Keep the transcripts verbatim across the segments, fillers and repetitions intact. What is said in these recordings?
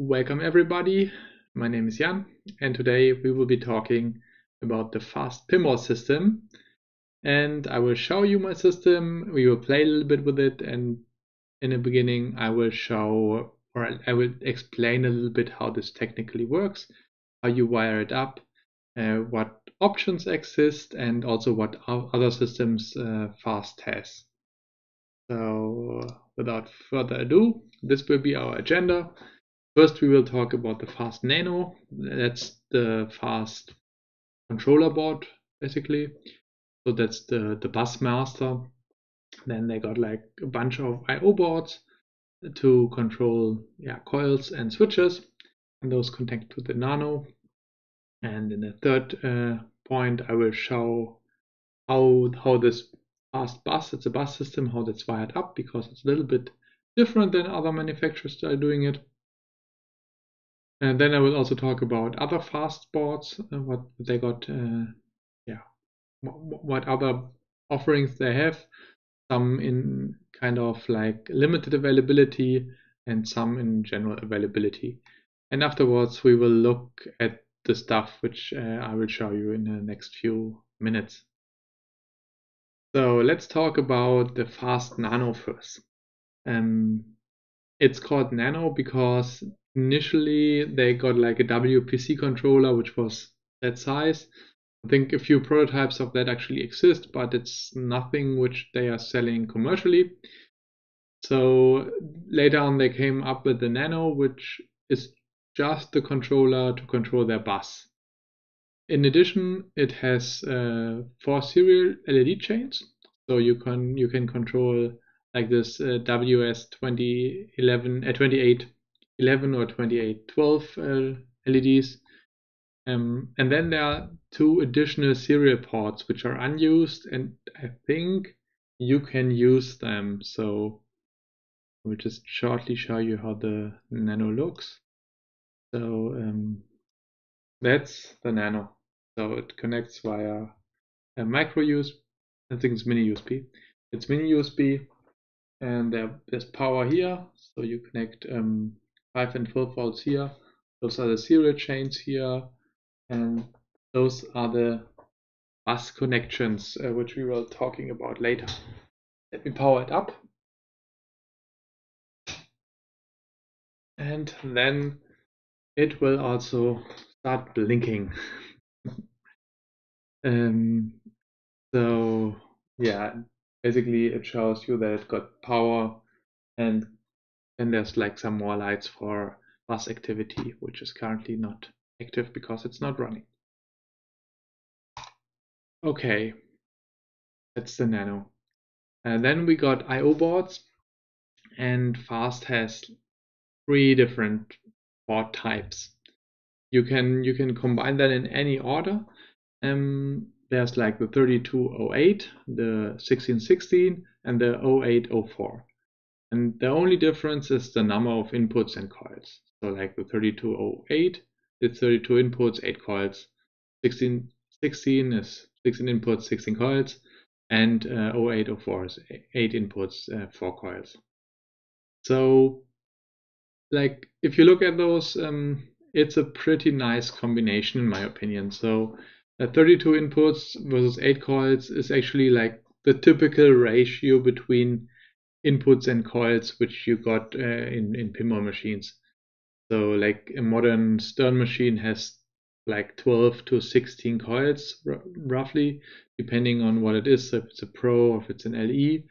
Welcome everybody, my name is Jan and today we will be talking about the FAST pinball system, and I will show you my system. We will play a little bit with it, and in the beginning I will show or I will explain a little bit how this technically works, how you wire it up, uh, what options exist, and also what other systems uh, FAST has. So without further ado, this will be our agenda. First, we will talk about the FAST Nano. That's the FAST controller board, basically. So that's the, the bus master. Then they got like a bunch of I O boards to control yeah, coils and switches. And those connect to the Nano. And in the third uh, point, I will show how, how this FAST Bus, it's a bus system, how that's wired up, because it's a little bit different than other manufacturers that are doing it. And then I will also talk about other FAST boards, uh, what they got, uh, yeah, what other offerings they have. Some in kind of like limited availability and some in general availability. And afterwards we will look at the stuff which uh, I will show you in the next few minutes. So let's talk about the FAST Nano first. Um, it's called Nano because initially they got like a W P C controller which was that size. I think a few prototypes of that actually exist, but it's nothing which they are selling commercially. So later on they came up with the Nano, which is just the controller to control their bus. In addition, it has uh, four serial L E D chains, so you can you can control like this uh, W S twenty eleven, uh, twenty-eight eleven or twenty-eight twelve uh, L E Ds, um, and then there are two additional serial ports which are unused, and I think you can use them. So we'll just shortly show you how the Nano looks. So um, that's the Nano. So it connects via a micro U S B, I think it's mini U S B. It's mini U S B, and there, there's power here, so you connect um, five and twelve volts here. Those are the serial chains here, and those are the bus connections uh, which we were talking about later. Let me power it up, and then it will also start blinking. um, so yeah, basically it shows you that it got power, and then there's like some more lights for bus activity, which is currently not active because it's not running. Okay, that's the Nano. And then we got I O boards, and FAST has three different board types. You can you can combine that in any order. Um, there's like the thirty-two oh eight, the sixteen sixteen, and the oh eight oh four. And the only difference is the number of inputs and coils. So like the thirty-two oh eight, it's thirty-two inputs, eight coils. sixteen sixteen is sixteen inputs, sixteen coils, and uh, oh eight oh four is eight inputs, uh, four coils. So like if you look at those, um, it's a pretty nice combination in my opinion. So uh, thirty-two inputs versus eight coils is actually like the typical ratio between inputs and coils which you got uh, in, in pinball machines. So like a modern Stern machine has like twelve to sixteen coils roughly, depending on what it is, so if it's a Pro or if it's an L E,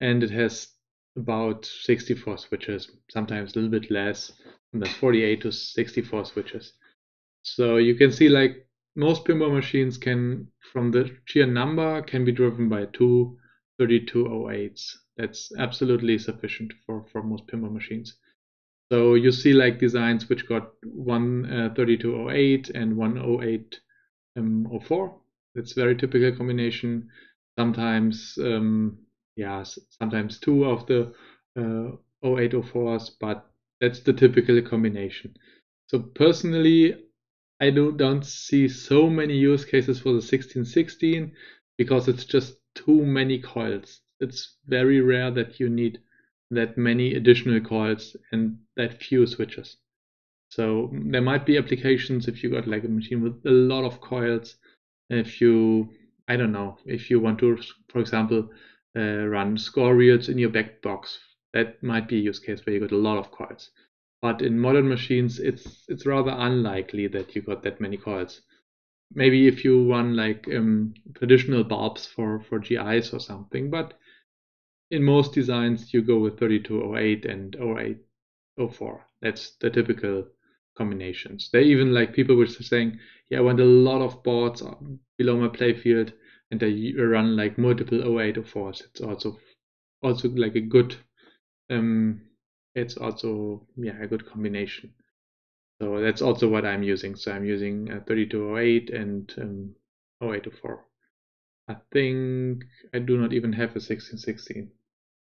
and it has about sixty-four switches, sometimes a little bit less, and there's forty-eight to sixty-four switches. So you can see like most pinball machines can, from the sheer number, can be driven by two thirty-two oh eights. That's absolutely sufficient for, for most pinball machines. So you see like designs which got one uh, thirty-two oh eight and one oh eight oh four. That's very typical combination. Sometimes, um, yeah, sometimes two of the uh, oh eight oh fours, but that's the typical combination. So personally, I do, don't see so many use cases for the sixteen sixteen because it's just too many coils. It's very rare that you need that many additional coils and that few switches. So there might be applications if you got like a machine with a lot of coils. If you, I don't know, if you want to, for example, uh, run score reels in your back box, that might be a use case where you got a lot of coils. But in modern machines, it's it's rather unlikely that you got that many coils. Maybe if you run like um, traditional bulbs for for G Is or something, but in most designs you go with thirty-two oh eight and oh eight oh four. That's the typical combinations. They even like people were saying, yeah, I want a lot of boards below my playfield, and they run like multiple oh eight oh fours. It's also also like a good um it's also yeah a good combination. So that's also what I'm using. So I'm using uh, thirty-two oh eight and um, oh eight oh four. I think I do not even have a sixteen sixteen,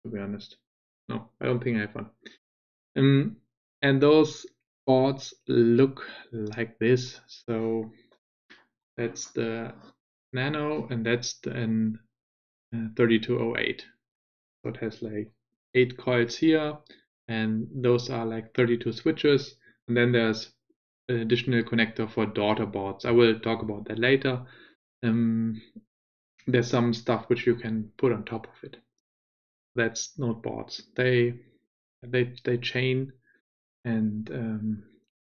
to be honest. No, I don't think I have one. Um, and those boards look like this. So that's the Nano, and that's the an, uh, thirty-two oh eight. So it has like eight coils here, and those are like thirty-two switches. And then there's an additional connector for daughter boards. I will talk about that later. Um, there's some stuff which you can put on top of it. That's node boards. They they they chain and um,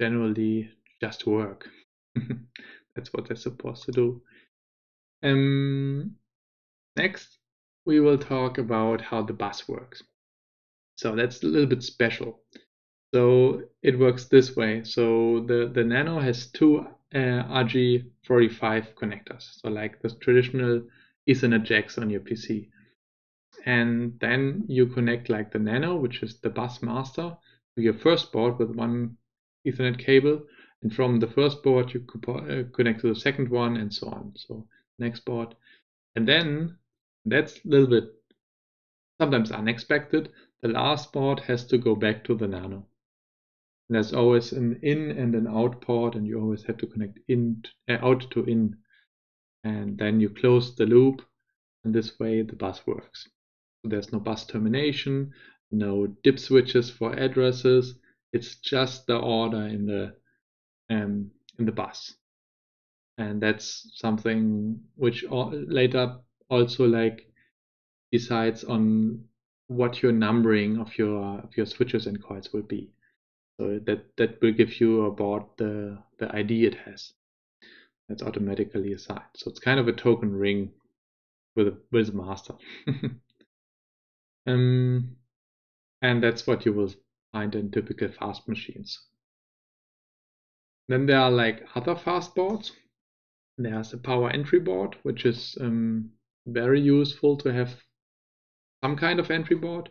generally just work. That's what they're supposed to do. Um, next, we will talk about how the bus works. So that's a little bit special. So it works this way. So the, the Nano has two uh, R G forty-five connectors, so like the traditional Ethernet jacks on your P C. And then you connect like the Nano, which is the bus master, to your first board with one Ethernet cable. And from the first board, you connect to the second one and so on. So next board. And then that's a little bit sometimes unexpected. The last board has to go back to the Nano. And there's always an in and an out port, and you always have to connect in to, uh, out to in, and then you close the loop, and this way the bus works. So there's no bus termination, no dip switches for addresses. It's just the order in the um, in the bus, and that's something which later also like decides on what your numbering of your of your switches and coils will be. So that that will give you a board the the I D it has. That's automatically assigned. So it's kind of a token ring with a with a master. um, and that's what you will find in typical fast machines. Then there are like other fast boards. There's a power entry board, which is um, very useful to have some kind of entry board.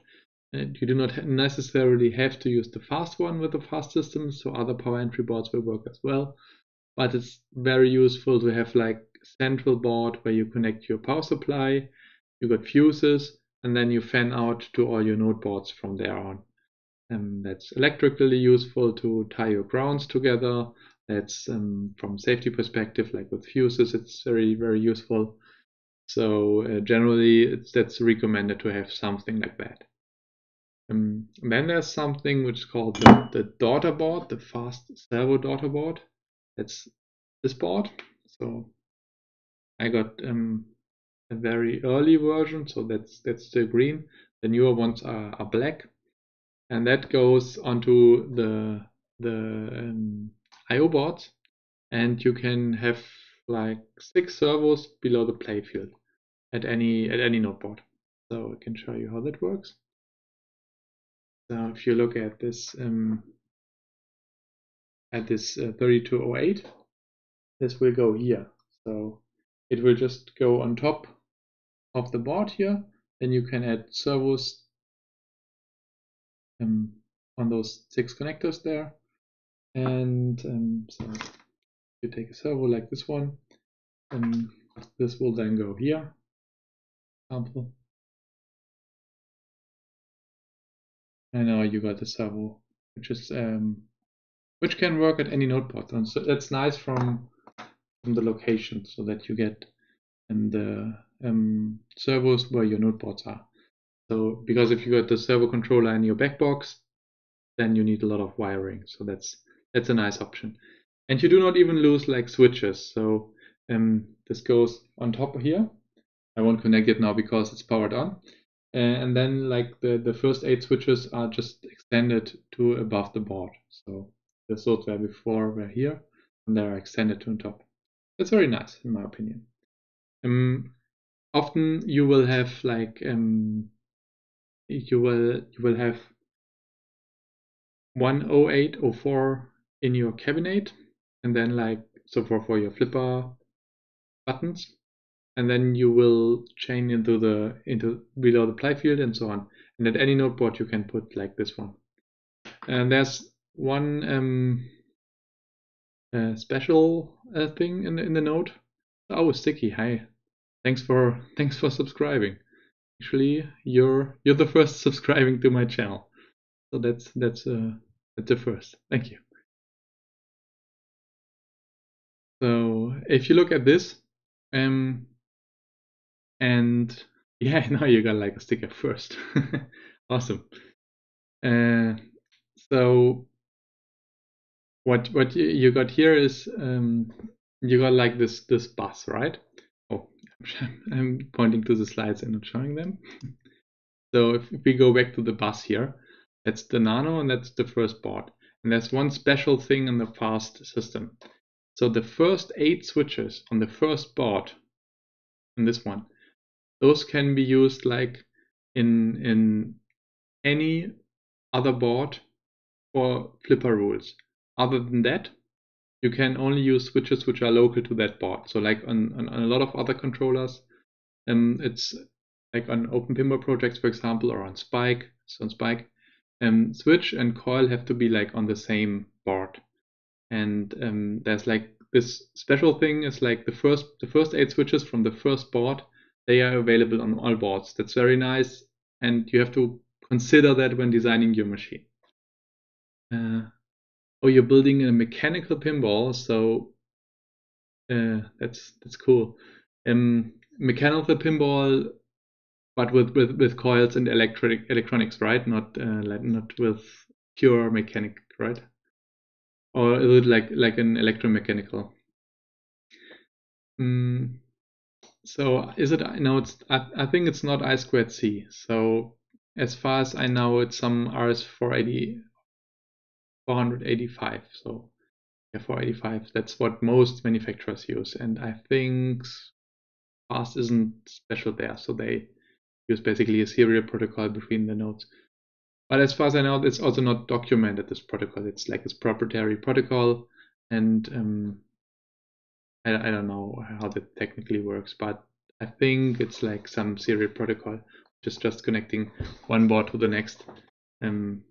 And you do not necessarily have to use the fast one with the fast system, so other power entry boards will work as well. But it's very useful to have like a central board where you connect your power supply, you got fuses, and then you fan out to all your node boards from there on. And that's electrically useful to tie your grounds together. That's um, from safety perspective, like with fuses, it's very, very useful. So uh, generally, it's, that's recommended to have something like that. Um, then there's something which is called the, the daughter board, the fast servo daughter board. That's this board. So I got um, a very early version, so that's that's still green. The newer ones are, are black, and that goes onto the the um, I O boards, and you can have like six servos below the playfield at any at any node board. So I can show you how that works. So if you look at this um, at this uh, thirty-two oh eight, this will go here. So it will just go on top of the board here. Then you can add servos um, on those six connectors there, and um, so. You take a servo like this one, and this will then go here. Example. And now you got the servo, which is um, which can work at any node port, and so that's nice from from the location, so that you get in the um, servos where your node ports are. So because if you got the servo controller in your back box, then you need a lot of wiring. So that's that's a nice option. And you do not even lose like switches. So um, this goes on top here. I won't connect it now because it's powered on. Uh, and then like the, the first eight switches are just extended to above the board. So the sorts were before were here, and they are extended to on top. That's very nice in my opinion. Um, often you will have like um, you will you will have one oh eight oh four in your cabinet, and then like so for for your flipper buttons, and then you will chain into the into below the play field and so on. And at any node board you can put like this one. And there's one um, uh, special uh, thing in the, in the node. Oh, Sticky, hi. Thanks for thanks for subscribing. Actually, you're you're the first subscribing to my channel, so that's that's uh that's the first. Thank you. So if you look at this, um, and yeah, now you got like a sticker first. Awesome. Uh, so what what you got here is um. You got like this this bus, right? Oh, I'm pointing to the slides and not showing them. So if we go back to the bus here, that's the Nano and that's the first board. And there's one special thing in the FAST system. So the first eight switches on the first board, in this one, those can be used like in in any other board for flipper rules. Other than that, you can only use switches which are local to that board. So like on, on, on a lot of other controllers, um, it's like on Open Pinball Projects, for example, or on Spike, so on Spike, um, switch and coil have to be like on the same board. And um, there's like this special thing is like the first the first eight switches from the first board, they are available on all boards. That's very nice, and you have to consider that when designing your machine. Uh, Oh, you're building a mechanical pinball, so uh, that's that's cool. Um, mechanical pinball, but with with with coils and electric electronics, right? Not uh, like not with pure mechanic, right? Or is it like like an electromechanical? Um, so is it? No, it's I I think it's not I squared C. So as far as I know, it's some R S four eighty. four eighty-five, so yeah, four eighty-five, that's what most manufacturers use, and I think FAST isn't special there, so they use basically a serial protocol between the nodes. But as far as I know, it's also not documented, this protocol. It's like this proprietary protocol, and um, I, I don't know how that technically works, but I think it's like some serial protocol, which is just connecting one board to the next. Um,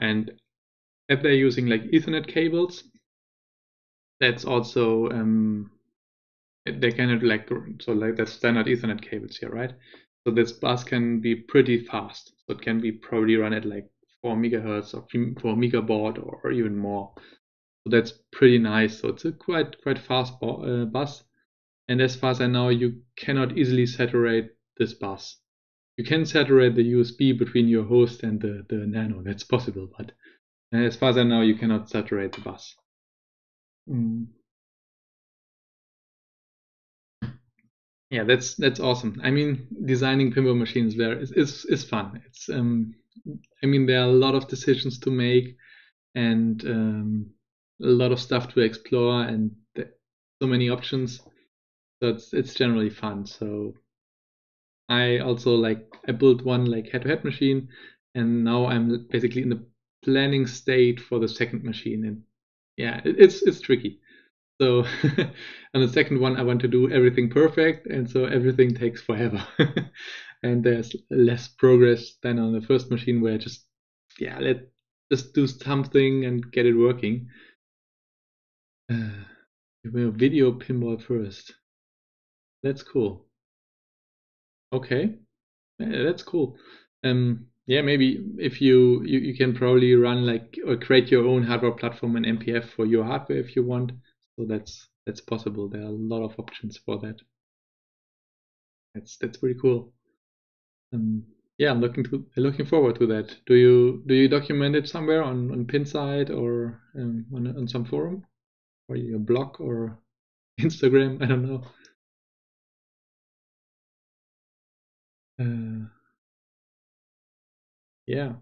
and If they're using like Ethernet cables, that's also um, they cannot like so like that's standard Ethernet cables here, right? So this bus can be pretty fast. So it can be probably run at like four megahertz or four megabaud or, or even more. So that's pretty nice. So it's a quite quite fast uh, bus. And as far as I know, you cannot easily saturate this bus. You can saturate the U S B between your host and the the Nano. That's possible, but as far as I know, you cannot saturate the bus. Mm. Yeah, that's that's awesome. I mean, designing pinball machines there is, is is fun. It's um, I mean, there are a lot of decisions to make and um, a lot of stuff to explore and so many options. So it's it's generally fun. So I also like I built one like head-to-head machine, and now I'm basically in the planning state for the second machine, and yeah, it's it's tricky. So on the second one I want to do everything perfect, and so everything takes forever and there's less progress than on the first machine where just yeah let's just do something and get it working. Uh, we'll video pinball first. That's cool. Okay, yeah, that's cool. um Yeah, maybe if you, you you can probably run like or create your own hardware platform and M P F for your hardware if you want. So that's that's possible. There are a lot of options for that. That's that's pretty cool. Um, yeah, I'm looking to looking forward to that. Do you do you document it somewhere on on Pinside or um, on on some forum or your blog or Instagram? I don't know. Uh, yeah.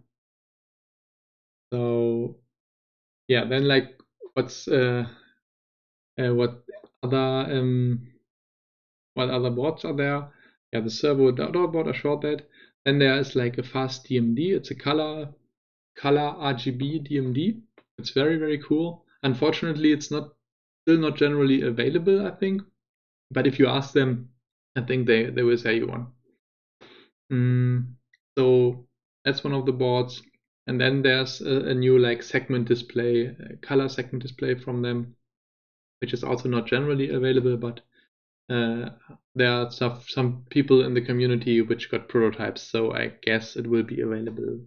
So yeah, then like what's uh, uh what other um what other boards are there? Yeah, the servo outdoor board, I showed that. Then there is like a fast D M D. It's a color color R G B D M D. It's very very cool. Unfortunately, it's not still not generally available, I think. But if you ask them, I think they they will say you one. Mm, so that's one of the boards, and then there's a, a new like segment display, color segment display from them, which is also not generally available, but uh, there are some, some people in the community which got prototypes, so I guess it will be available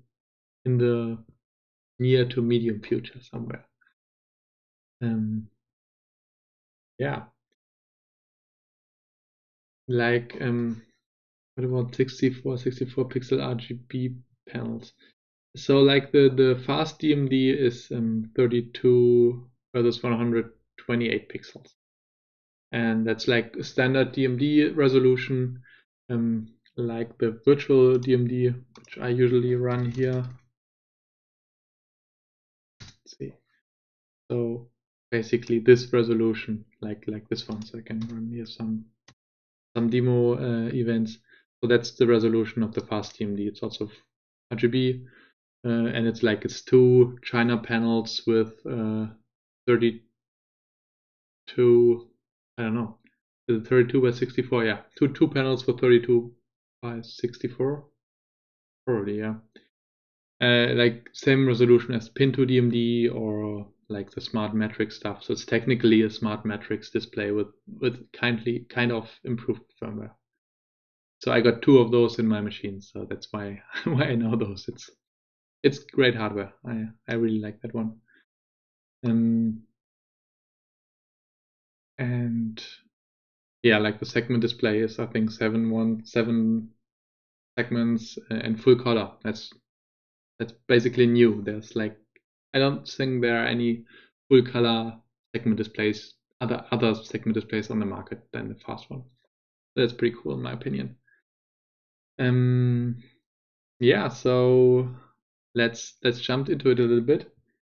in the near to medium future somewhere. Um, yeah, like um. What about sixty-four, sixty-four pixel R G B panels? So like the the fast D M D is um, thirty-two versus one hundred twenty-eight pixels, and that's like a standard D M D resolution. Um, like the virtual D M D, which I usually run here. Let's see. So basically this resolution, like like this one. So I can run here some some demo uh, events. So that's the resolution of the fast D M D. It's also R G B, uh, and it's like it's two China panels with uh, thirty-two. I don't know, is it thirty-two by sixty-four. Yeah, two two panels for thirty-two by sixty-four. Probably, yeah. Uh, like same resolution as Pin two D M D or like the Smart Matrix stuff. So it's technically a Smart Matrix display with with kindly kind of improved firmware. So I got two of those in my machine, so that's why why I know those. It's it's great hardware. I I really like that one. Um, and yeah, like the segment display is I think seven one seven segments and full color. That's that's basically new. There's like I don't think there are any full color segment displays other other segment displays on the market than the fast one. That's pretty cool in my opinion. Um, yeah, so let's let's jump into it a little bit,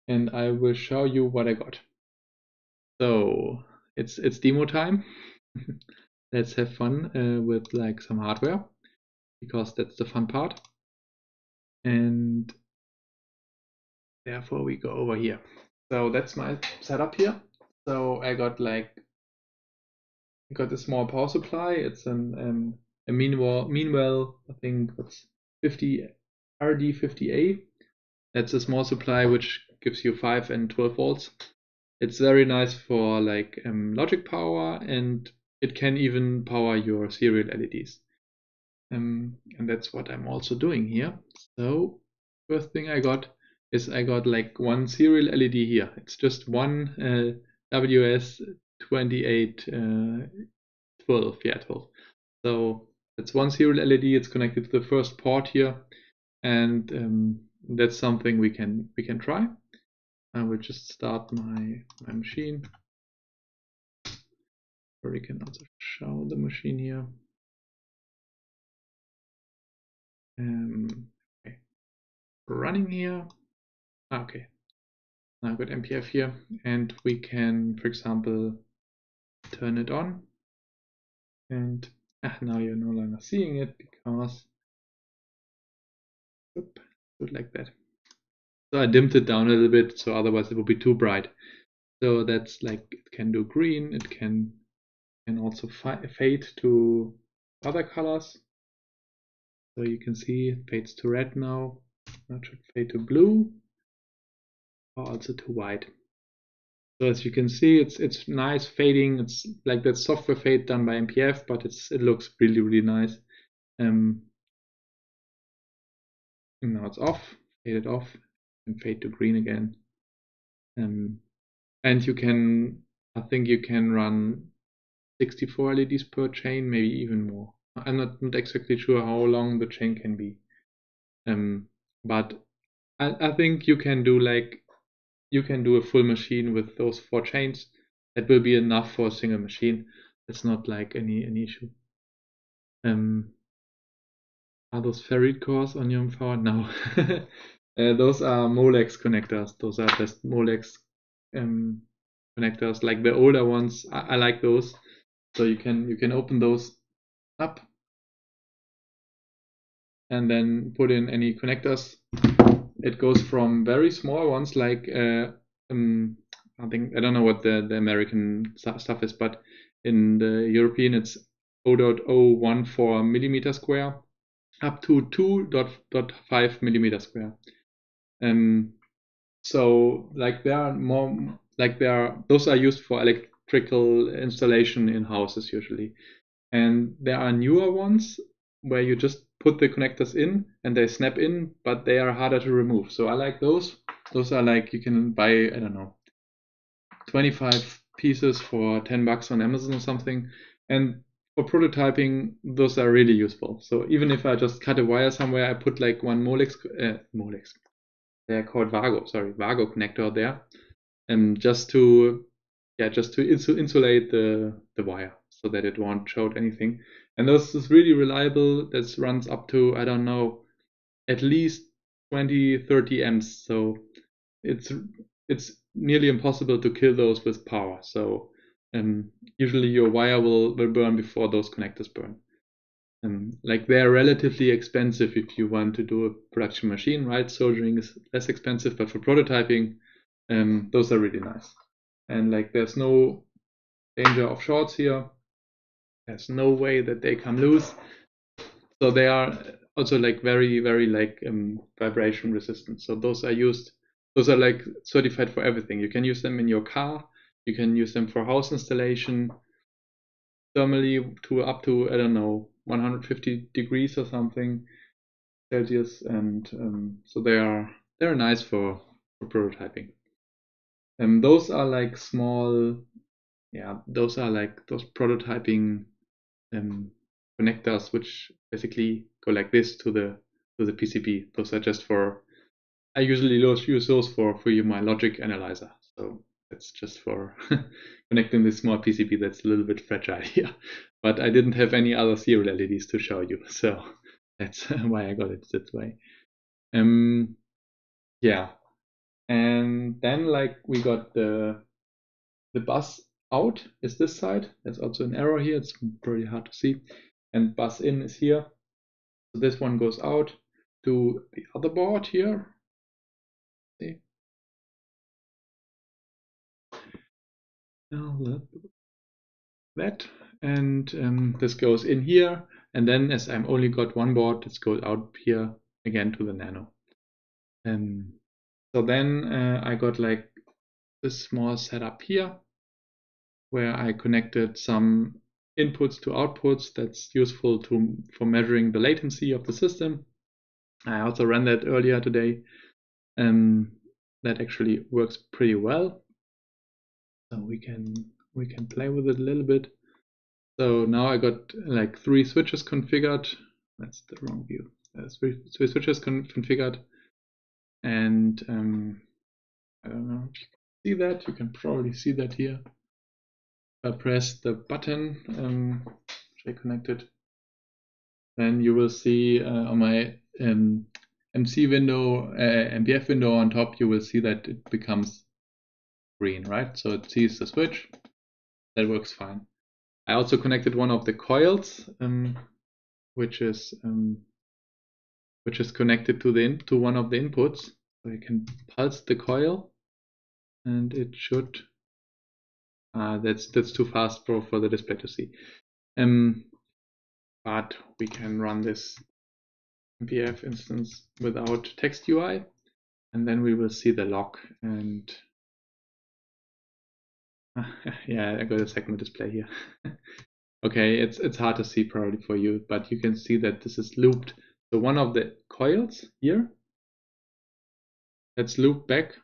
and I will show you what I got. So it's it's demo time. Let's have fun uh, with like some hardware, because that's the fun part. And therefore we go over here. So that's my setup here. So I got like I got a small power supply. It's an um, a meanwhile meanwhile I think it's fifty R D fifty A. That's a small supply which gives you five and twelve volts. It's very nice for like um, logic power, and it can even power your serial L E Ds. Um, and that's what I'm also doing here. So first thing I got is I got like one serial L E D here. It's just one uh, W S twenty-eight twelve, yeah, twelve. So that's one serial L E D. It's connected to the first port here, and um, that's something we can we can try. I will just start my my machine, or we can also show the machine here. Um, okay, running here. Okay, now I've got M P F here, and we can, for example, turn it on, and ah, now you're no longer seeing it because oops, put like that. So I dimmed it down a little bit, so otherwise it would be too bright. So that's like it can do green, it can can also fade to other colors. So you can see it fades to red now. Now it should fade to blue or also to white. So as you can see, it's it's nice fading. It's like that software fade done by M P F, but it's it looks really really nice. Um, and now it's off, fade it off, and fade to green again. Um, and you can, I think you can run sixty-four L E Ds per chain, maybe even more. I'm not not exactly sure how long the chain can be. Um, but I, I think you can do like you can do a full machine with those four chains. That will be enough for a single machine. It's not like any any issue. Um, are those ferrite cores on your M four? No, uh, those are Molex connectors. Those are just Molex um, connectors, like the older ones. I, I like those. So you can you can open those up and then put in any connectors. It goes from very small ones like uh, um, I think I don't know what the the American stuff is, but in the European it's zero point zero one four millimeter square up to two point five millimeter square. Um, so like there are more like there are those are used for electrical installation in houses usually, and there are newer ones where you just put the connectors in and they snap in, but they are harder to remove. So I like those. Those are like you can buy I don't know twenty-five pieces for ten bucks on Amazon or something. And for prototyping, those are really useful. So even if I just cut a wire somewhere, I put like one Molex, uh, Molex. They're called Vago, sorry, Vago connector there, and um, just to yeah, just to insulate the the wire so that it won't short anything. And this is really reliable. That runs up to I don't know, at least twenty, thirty amps. So it's it's nearly impossible to kill those with power. So um, usually your wire will, will burn before those connectors burn. Um, like they're relatively expensive if you want to do a production machine, right? Soldering is less expensive, but for prototyping, um, those are really nice. And like there's no danger of shorts here. There's no way that they come loose. So they are also like very, very like um, vibration resistant. So those are used. Those are like certified for everything. You can use them in your car. You can use them for house installation, thermally to up to I don't know one hundred fifty degrees or something Celsius, and um, so they are they are nice for, for prototyping. And those are like small, yeah. Those are like those prototyping um, connectors, which basically go like this to the to the P C B. Those are just for. I usually use those for, for my logic analyzer. So that's just for connecting this small P C B that's a little bit fragile here. But I didn't have any other serial L E Ds to show you. So that's why I got it this way. Um, yeah. And then like we got the, the bus out is this side. There's also an arrow here. It's pretty hard to see. And bus in is here. So this one goes out to the other board here. See. That and um, this goes in here, and then as I'm only got one board, this goes out here again to the Nano. And so then uh, I got like this small setup here, where I connected some inputs to outputs that's useful to for measuring the latency of the system. I also ran that earlier today. Um, that actually works pretty well. So we can we can play with it a little bit. So now I got like three switches configured. That's the wrong view. There's three, three switches con configured, and um, I don't know if you can see that. You can probably see that here. I press the button, um, which I connected. Then you will see uh, on my um. M C window, uh, M P F window on top, you will see that it becomes green, right? So it sees the switch. That works fine. I also connected one of the coils, um, which is um, which is connected to the in to one of the inputs. So you can pulse the coil, and it should. Uh, that's that's too fast for for the display to see. Um, but we can run this M P F instance without text U I, and then we will see the log. And yeah, I got a segment display here. Okay, it's it's hard to see probably for you, but you can see that this is looped. So one of the coils here, that's looped back to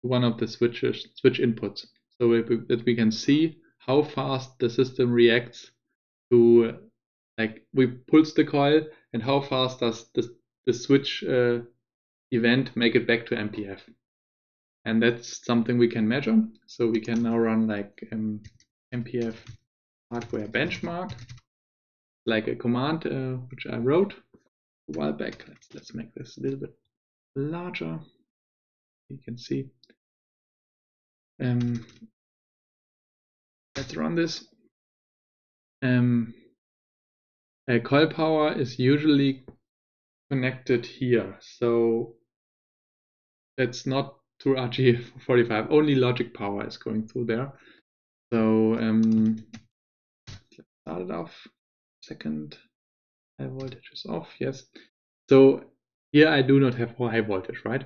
one of the switches switch inputs, so we, that we can see how fast the system reacts to. Like we pulse the coil, and how fast does this the switch uh, event, make it back to M P F. And that's something we can measure. So we can now run like um, M P F hardware benchmark, like a command uh, which I wrote a while back. Let's, let's make this a little bit larger. You can see. Um, let's run this. Um, uh, coil power is usually connected here, so that's not through R G forty-five. Only logic power is going through there. So um, let's start it off. Second, high voltage is off. Yes. So here I do not have high voltage, right?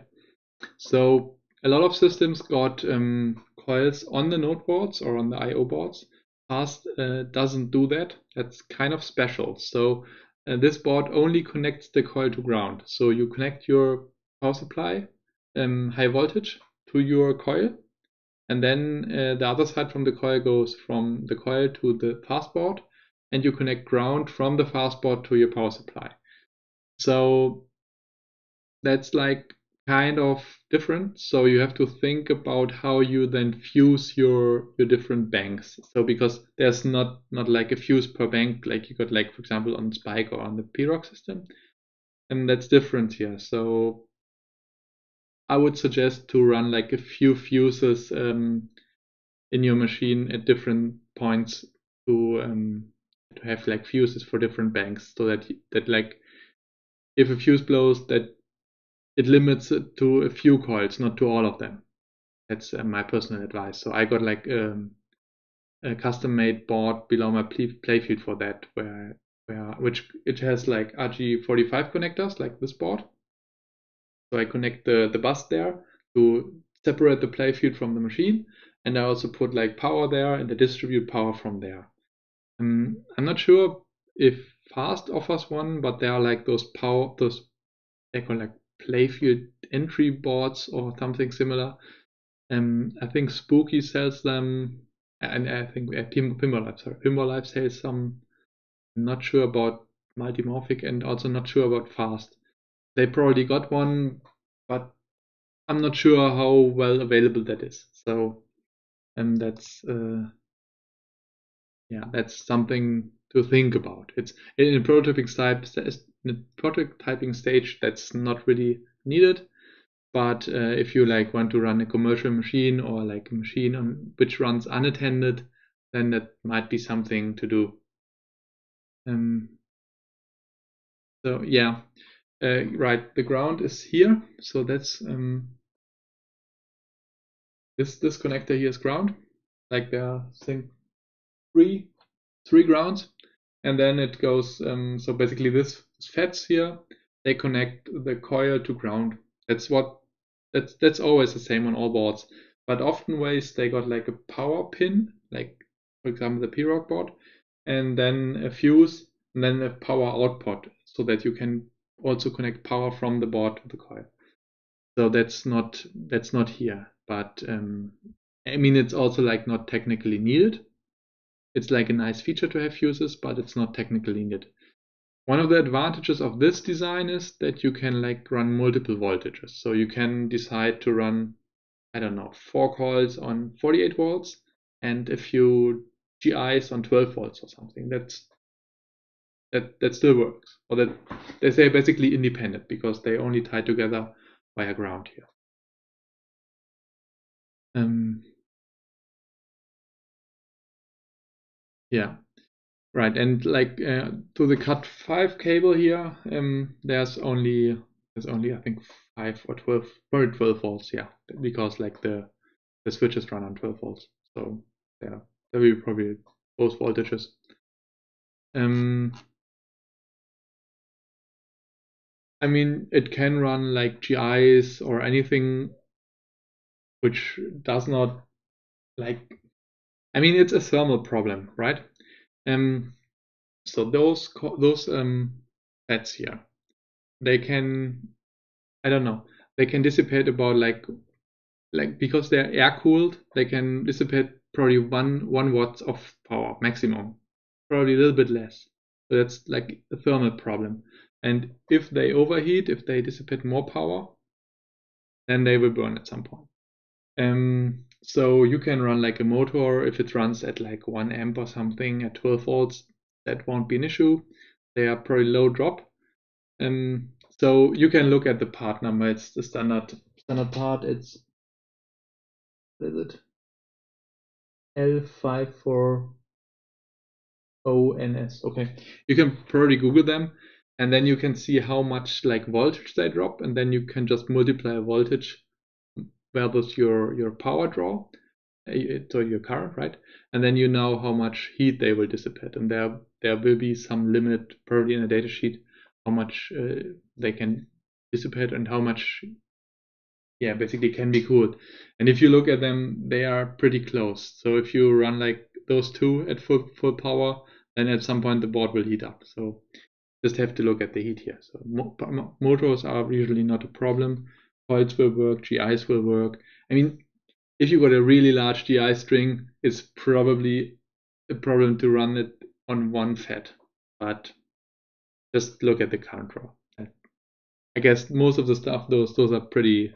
So a lot of systems got um, coils on the node boards or on the I O boards. FAST uh, doesn't do that. That's kind of special. So uh, this board only connects the coil to ground. So you connect your power supply, um, high voltage, to your coil, and then uh, the other side from the coil goes from the coil to the FAST board, and you connect ground from the FAST board to your power supply. So that's like kind of different. So you have to think about how you then fuse your your different banks. So because there's not not like a fuse per bank like you got like for example on Spike or on the P roc system, and that's different here. So I would suggest to run like a few fuses um, in your machine at different points to um, to have like fuses for different banks, so that that like if a fuse blows, that it limits it to a few coils, not to all of them. That's uh, my personal advice. So I got like um, a custom-made board below my playfield for that, where where which it has like R G forty-five connectors, like this board. So I connect the the bus there to separate the playfield from the machine, and I also put like power there and I distribute power from there. Um, I'm not sure if FAST offers one, but there are like those power those they call like playfield entry boards or something similar. Um, I think Spooky sells them, and I think uh, Pinball Life, sorry, Pinball Life sells some. I'm not sure about Multimorphic and also not sure about FAST. They probably got one, but I'm not sure how well available that is. So, and that's uh, yeah, that's something to think about. It's in a prototyping side. In the prototyping stage, that's not really needed, but uh, if you like want to run a commercial machine or like a machine on which runs unattended, then that might be something to do. Um, so yeah, uh, right. The ground is here, so that's um, this this connector here is ground. Like there are I think three three grounds, and then it goes. Um, so basically this. Fats here, they connect the coil to ground. That's what that's that's always the same on all boards, but often ways they got like a power pin, like for example the P roc board, and then a fuse, and then a power output, so that you can also connect power from the board to the coil. So that's not that's not here, but um, I mean it's also like not technically needed. It's like a nice feature to have fuses, but it's not technically needed. One of the advantages of this design is that you can like run multiple voltages. So you can decide to run, I don't know, four coils on forty-eight volts and a few G Is on twelve volts or something. That's that that still works. Or that they say basically independent because they only tie together via ground here. Um. Yeah. Right, and like uh, to the cat five cable here, um, there's only there's only I think five or twelve, probably twelve volts, yeah, because like the the switches run on twelve volts, so yeah, there will be probably both voltages. Um, I mean, it can run like G Is or anything, which does not like. I mean, it's a thermal problem, right? Um, so those those um pads here, they can, I don't know, they can dissipate about like like because they're air cooled, they can dissipate probably one one watts of power maximum, probably a little bit less. So that's like a thermal problem, And if they overheat, if they dissipate more power, then they will burn at some point. Um, so you can run like a motor. If it runs at like one amp or something at twelve volts, that won't be an issue. They are pretty low drop. Um, so you can look at the part number. It's the standard standard part. It's is it L five four O N S. Okay, you can probably Google them, and then you can see how much like voltage they drop, and then you can just multiply voltage versus your your power draw, so your current, right? And then you know how much heat they will dissipate, and there there will be some limit probably in a data sheet how much uh, they can dissipate and how much, yeah, basically can be cooled. And if you look at them, they are pretty close. So if you run like those two at full full power, then at some point the board will heat up. So just have to look at the heat here. So mo mo motors are usually not a problem. Coils will work, G Is will work. I mean, if you got a really large G I string, it's probably a problem to run it on one F E T. But just look at the current draw. I guess most of the stuff, those those are pretty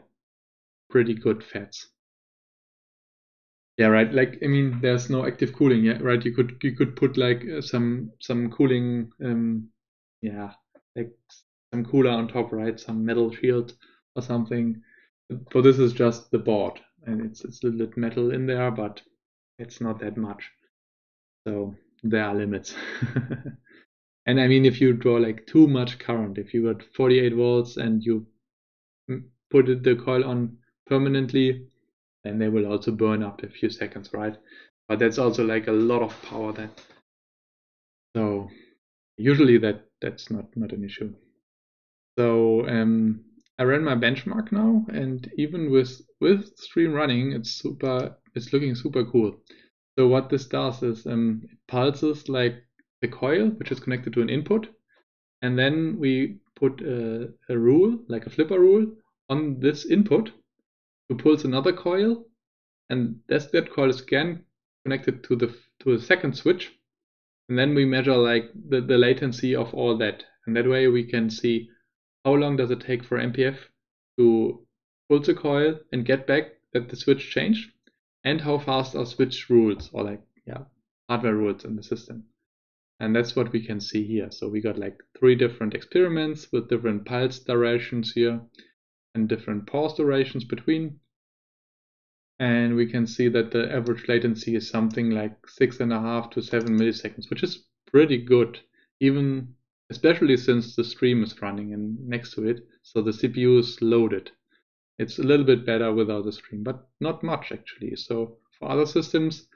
pretty good F E Ts. Yeah, right. Like, I mean, there's no active cooling yet, right? You could you could put like some some cooling, um, yeah, like some cooler on top, right? Some metal shield or something. So this is just the board, and it's it's a little bit metal in there, but it's not that much. So there are limits. And I mean, if you draw like too much current, if you got forty-eight volts and you put the coil on permanently, then they will also burn up a few seconds, right? But that's also like a lot of power then. So usually that that's not not an issue. So um, I ran my benchmark now, and even with with stream running, it's super. It's looking super cool. So what this does is um, it pulses like the coil, which is connected to an input, and then we put a, a rule, like a flipper rule, on this input, who pulls another coil, and that's, that coil is again connected to the to a second switch, and then we measure like the, the latency of all that, and that way we can see how long does it take for M P F to pulse the coil and get back that the switch changed, and how fast are switch rules or like yeah hardware rules in the system. And that's what we can see here. So we got like three different experiments with different pulse durations here and different pause durations between. And we can see that the average latency is something like six and a half to seven milliseconds, which is pretty good, even especially since the stream is running in next to it. So the C P U is loaded. It's a little bit better without the stream, but not much actually. So for other systems,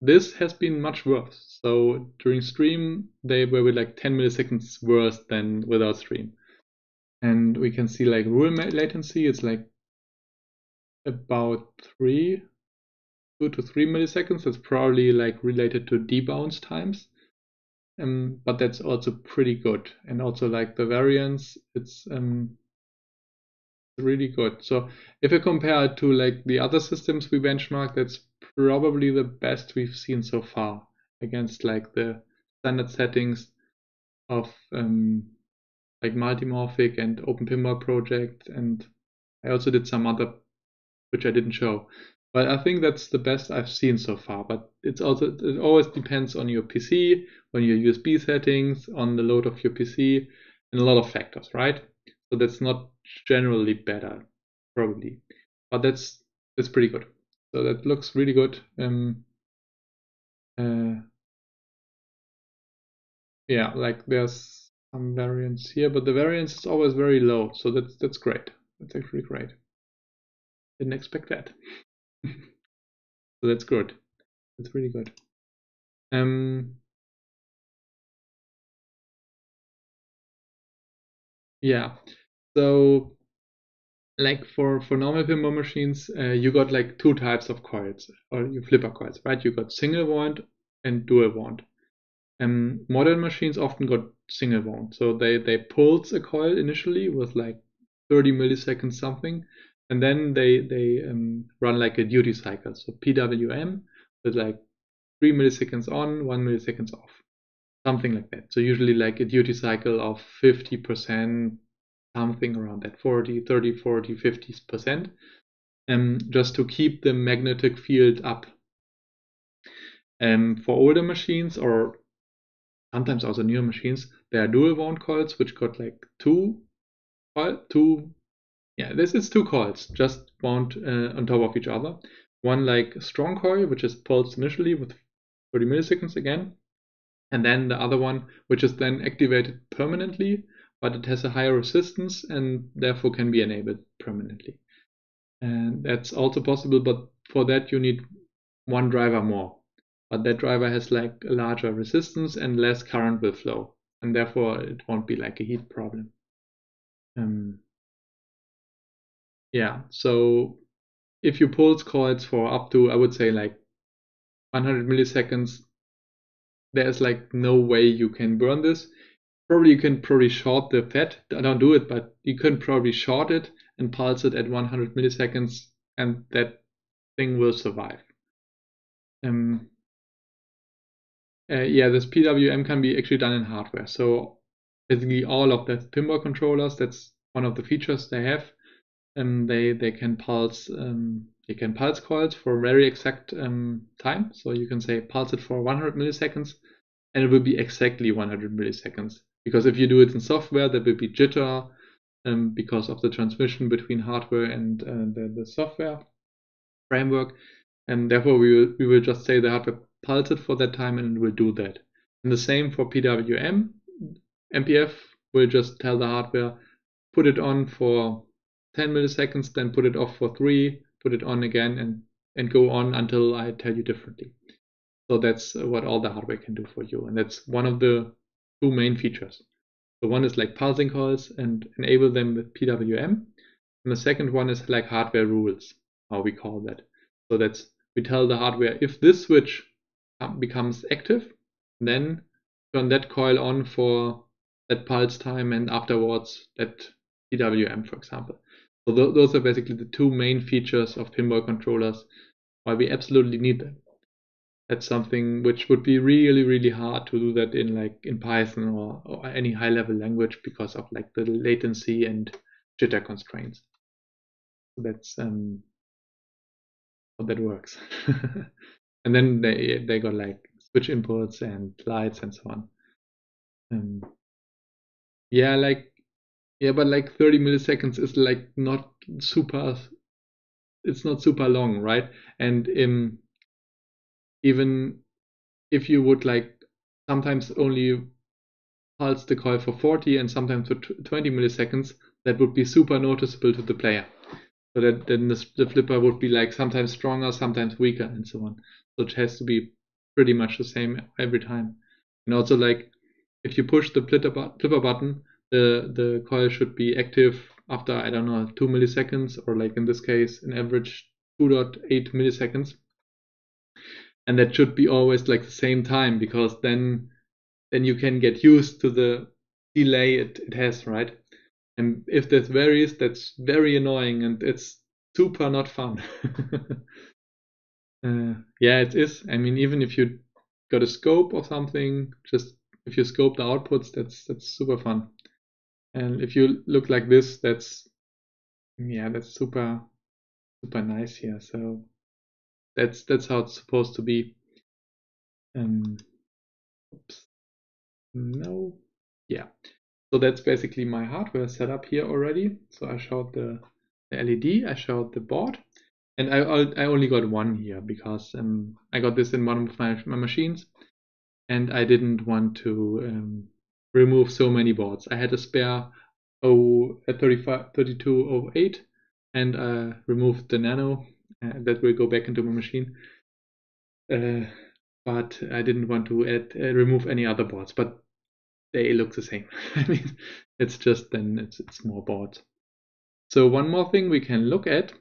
this has been much worse. So during stream, they were with like ten milliseconds worse than without stream. And we can see like rule latency, it's like about three, two to three milliseconds. That's probably like related to debounce times. Um, but that's also pretty good. And also like the variance, it's um, really good. So if you compare it to like the other systems we benchmarked, that's probably the best we've seen so far against like the standard settings of um, like Multimorphic and Open Pinball Project, and I also did some other which I didn't show, but I think that's the best I've seen so far. But it's also, it always depends on your P C, on your U S B settings, on the load of your P C, and a lot of factors, right? So that's not generally better probably, but that's that's pretty good. So that looks really good. Um, uh, yeah, like there's some variance here, but the variance is always very low. So that's that's great. That's actually great. Didn't expect that. So that's good. That's really good. Um, yeah. So. Like for, for normal pinball machines, uh, you got like two types of coils, or your flipper coils, right? You got single wound and dual wound. Um, modern machines often got single wound. So they, they pulse a coil initially with like thirty milliseconds something, and then they, they um, run like a duty cycle. So P W M with like three milliseconds on, one milliseconds off. something like that. So usually like a duty cycle of fifty percent, something around that, forty, thirty, forty, fifty percent, um, just to keep the magnetic field up. Um, for older machines, or sometimes also newer machines, there are dual wound coils, which got like two, two, yeah, this is two coils, just wound uh, on top of each other. One like strong coil, which is pulsed initially with thirty milliseconds again, and then the other one, which is then activated permanently, but it has a higher resistance and therefore can be enabled permanently. And that's also possible, but for that you need one driver more. But that driver has like a larger resistance and less current will flow, and therefore it won't be like a heat problem. Um, yeah, so if you pulse coils for up to, I would say like one hundred milliseconds, there's like no way you can burn this. Probably you can probably short the F E T. I don't do it, but you can probably short it and pulse it at one hundred milliseconds, and that thing will survive. Um, Uh, yeah, this P W M can be actually done in hardware. So basically all of the pinball controllers, that's one of the features they have. And they, they can pulse um, they can pulse coils for very exact um, time. So you can say pulse it for one hundred milliseconds and it will be exactly one hundred milliseconds. Because if you do it in software, there will be jitter um, because of the transmission between hardware and uh, the, the software framework. And therefore we will, we will just say the hardware pulse it for that time and it will do that. And the same for P W M. M P F will just tell the hardware, put it on for ten milliseconds, then put it off for three, put it on again, and, and go on until I tell you differently. So that's what all the hardware can do for you. And that's one of the two main features. The one is like pulsing coils and enable them with P W M. And the second one is like hardware rules, how we call that. So that's, we tell the hardware, if this switch becomes active, then turn that coil on for that pulse time and afterwards that P W M, for example. So th those are basically the two main features of pinball controllers, why we absolutely need them. That's something which would be really, really hard to do that in like in Python or, or any high level language because of like the latency and jitter constraints. So that's um, how that works. And then they they got like switch inputs and lights and so on. Um, yeah, like yeah, but like thirty milliseconds is like not super. It's not super long, right? And um, even if you would like sometimes only pulse the coil for forty and sometimes for twenty milliseconds, that would be super noticeable to the player. So that then the, the flipper would be like sometimes stronger, sometimes weaker, and so on. So it has to be pretty much the same every time. And also, like, if you push the flipper button, the, the coil should be active after, I don't know, two milliseconds, or like in this case, an average two point eight milliseconds. And that should be always like the same time, because then then you can get used to the delay it, it has, right? And if that varies, that's very annoying and it's super not fun. Uh, yeah, it is. I mean, even if you got a scope or something, just if you scope the outputs, that's that's super fun. And if you look like this, that's yeah, that's super super nice here. So that's that's how it's supposed to be. Um, oops. No. Yeah. So that's basically my hardware setup here already. So I showed the, the L E D, I showed the board. And I, I only got one here because um, I got this in one of my, my machines and I didn't want to um, remove so many boards. I had a spare thirty-five, thirty-two oh eight and I removed the Nano. Uh, that will go back into my machine. Uh, but I didn't want to add, uh, remove any other boards, but they look the same. I mean, it's just then it's, it's more boards. So one more thing we can look at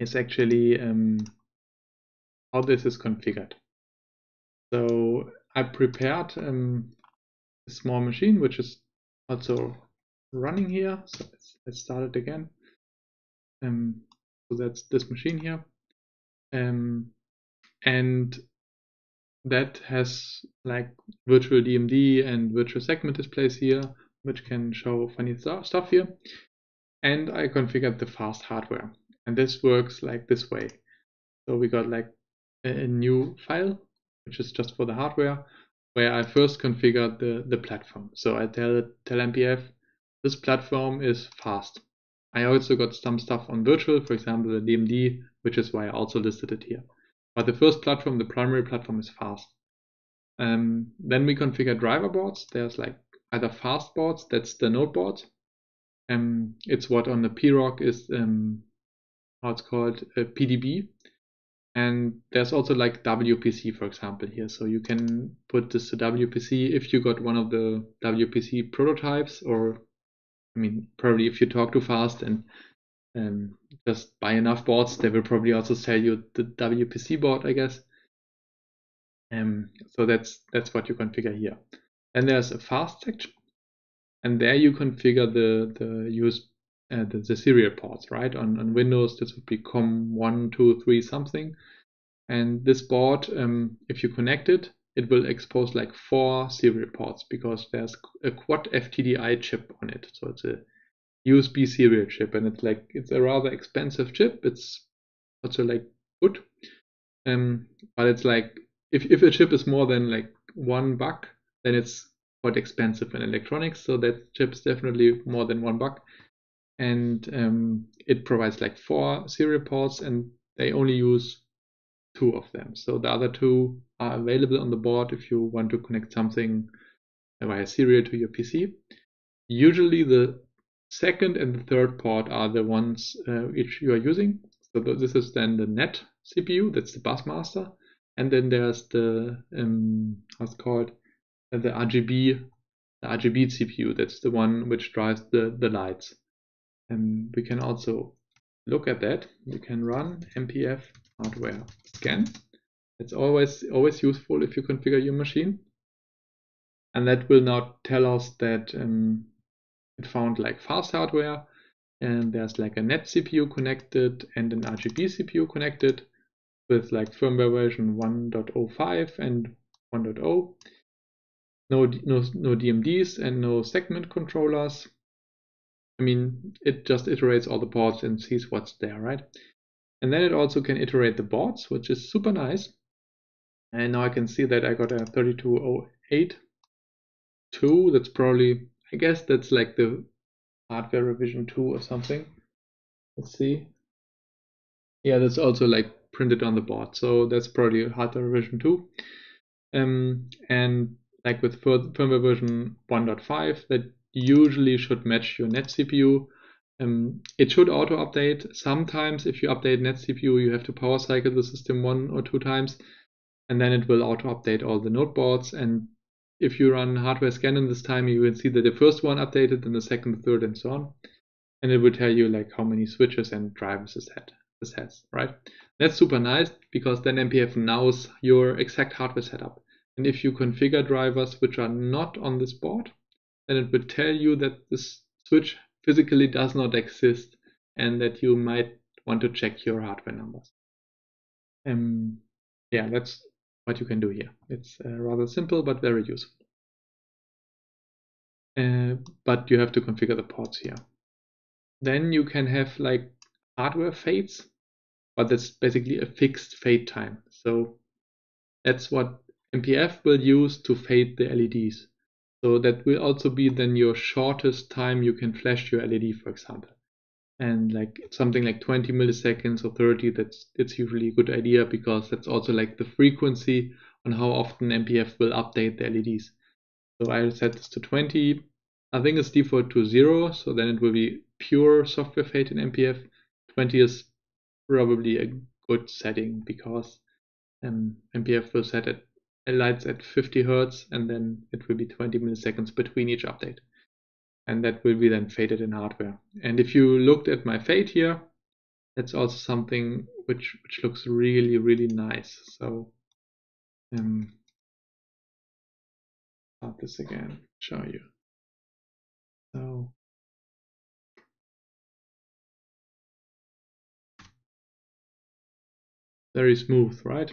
is actually um, how this is configured. So I prepared um, a small machine, which is also running here. So let's, let's start it again. Um, so that's this machine here. Um, and that has like virtual D M D and virtual segment displays here, which can show funny stuff here. And I configured the FAST hardware, and this works like this way. So we got like a new file, which is just for the hardware, where I first configured the, the platform. So I tell, tell M P F, this platform is fast. I also got some stuff on virtual, for example, the D M D, which is why I also listed it here. But the first platform, the primary platform, is fast. Um, then we configure driver boards. There's like either fast boards, that's the node board. Um, it's what on the P roc is, um, how it's called, uh, P D B. And there's also like W P C, for example, here. So you can put this to W P C if you got one of the W P C prototypes, or I mean, probably if you talk to FAST and um, just buy enough boards, they will probably also sell you the W P C board, I guess. Um, so that's that's what you configure here. And there's a FAST section, and there you configure the the use Uh, the, the serial ports, right? On, on Windows, this would be COM one, two, three, something. And this board, um, if you connect it, it will expose like four serial ports because there's a quad F T D I chip on it. So it's a U S B serial chip, and it's like, it's a rather expensive chip. It's also like good. Um, but it's like, if, if a chip is more than like one buck, then it's quite expensive in electronics. So that chip is definitely more than one buck. And um, it provides like four serial ports, and they only use two of them. So the other two are available on the board if you want to connect something via serial to your P C. Usually the second and the third port are the ones uh, which you are using. So this is then the net C P U, that's the bus master. And then there's the, um, how's it called, the R G B, the R G B C P U, that's the one which drives the, the lights. And we can also look at that. We can run M P F hardware scan. It's always always useful if you configure your machine. And that will now tell us that um, it found like fast hardware, and there's like a net C P U connected and an R G B C P U connected with like firmware version one point oh five and one point oh. No, no, no D M Ds and no segment controllers. I mean, it just iterates all the ports and sees what's there, right? And then it also can iterate the boards, which is super nice. And now I can see that I got a thirty-two oh eight two. That's probably, I guess that's like the hardware revision two or something. Let's see. Yeah, that's also like printed on the board. So that's probably hardware revision two. Um, and like with firmware version one point five, that usually should match your net C P U. Um, it should auto update. Sometimes if you update net C P U, you have to power cycle the system one or two times, and then it will auto update all the node boards. And if you run hardware scan in this time, you will see that the first one updated, then the second, third, and so on. And it will tell you like how many switches and drivers this had, this has, right? That's super nice because then M P F knows your exact hardware setup. And if you configure drivers which are not on this board, then it would tell you that this switch physically does not exist and that you might want to check your hardware numbers. Um, yeah, that's what you can do here. It's uh, rather simple, but very useful. Uh, but you have to configure the ports here. Then you can have like hardware fades, but that's basically a fixed fade time. So that's what M P F will use to fade the L E Ds. So that will also be then your shortest time you can flash your L E D, for example. And like something like twenty milliseconds or thirty, that's it's usually a good idea because that's also like the frequency on how often M P F will update the L E Ds. So I set this to twenty. I think it's default to zero, so then it will be pure software fade in M P F. twenty is probably a good setting because um, M P F will set it lights at fifty hertz, and then it will be twenty milliseconds between each update, and that will be then faded in hardware. And if you looked at my fade here, that's also something which which looks really really nice. So um start this again, show you. So very smooth, right?